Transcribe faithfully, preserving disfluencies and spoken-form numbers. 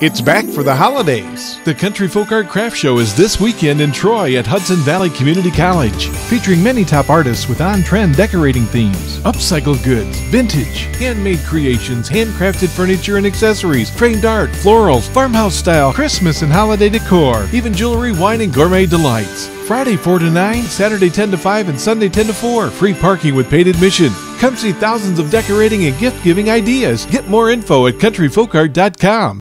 It's back for the holidays. The Country Folk Art Craft Show is this weekend in Troy at Hudson Valley Community College, featuring many top artists with on-trend decorating themes, upcycled goods, vintage, handmade creations, handcrafted furniture and accessories, framed art, florals, farmhouse style, Christmas and holiday decor, even jewelry, wine, and gourmet delights. Friday four to nine, Saturday ten to five, and Sunday ten to four. Free parking with paid admission. Come see thousands of decorating and gift-giving ideas. Get more info at country folk art dot com.